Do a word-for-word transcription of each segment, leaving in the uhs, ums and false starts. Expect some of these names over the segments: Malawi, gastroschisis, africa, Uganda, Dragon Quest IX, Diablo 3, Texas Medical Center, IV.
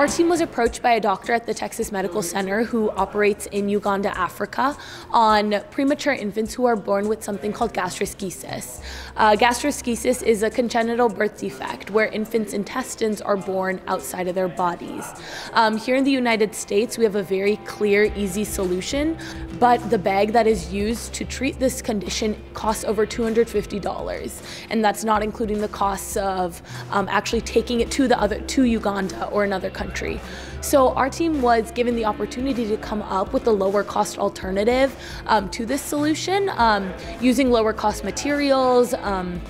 Our team was approached by a doctor at the Texas Medical Center who operates in Uganda, Africa, on premature infants who are born with something called gastroschisis. Uh, gastroschisis is a congenital birth defect where infants' intestines are born outside of their bodies. Um, here in the United States, we have a very clear, easy solution, but the bag that is used to treat this condition costs over two hundred fifty dollars, and that's not including the costs of um, actually taking it to the other to Uganda or another country. So our team was given the opportunity to come up with a lower cost alternative um, to this solution, um, using lower cost materials, um,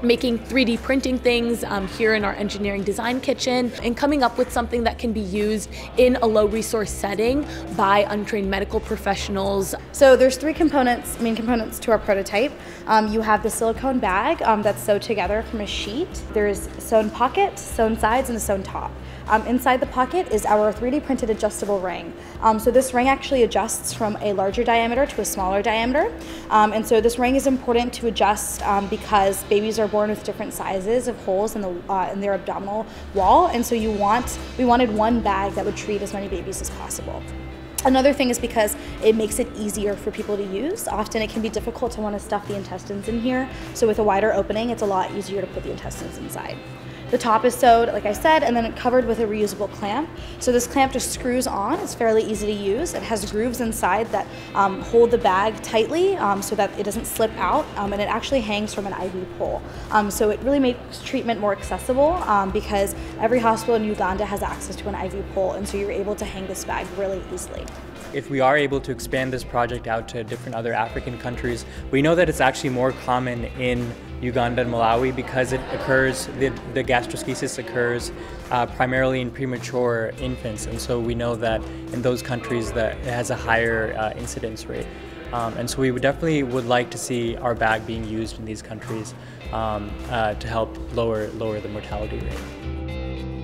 making three D printing things um, here in our engineering design kitchen, and coming up with something that can be used in a low resource setting by untrained medical professionals. So there's three components, main components to our prototype. Um, you have the silicone bag um, that's sewed together from a sheet. There's sewn pocket, sewn sides, and a sewn top. Um, inside the pocket is our three D printed adjustable ring. Um, so this ring actually adjusts from a larger diameter to a smaller diameter. Um, and so this ring is important to adjust um, because babies are born with different sizes of holes in, the, uh, in their abdominal wall. And so you want, we wanted one bag that would treat as many babies as possible. Another thing is because it makes it easier for people to use. Often it can be difficult to want to stuff the intestines in here. So with a wider opening, it's a lot easier to put the intestines inside. The top is sewed, like I said, and then covered with a reusable clamp. So this clamp just screws on. It's fairly easy to use. It has grooves inside that um, hold the bag tightly um, so that it doesn't slip out, um, and it actually hangs from an I V pole. Um, so it really makes treatment more accessible um, because every hospital in Uganda has access to an I V pole, and so you're able to hang this bag really easily. If we are able to expand this project out to different other African countries, we know that it's actually more common in Uganda and Malawi because it occurs, the, the gastroschisis occurs uh, primarily in premature infants, and so we know that in those countries that it has a higher uh, incidence rate. Um, and so we would definitely would like to see our bag being used in these countries um, uh, to help lower, lower the mortality rate.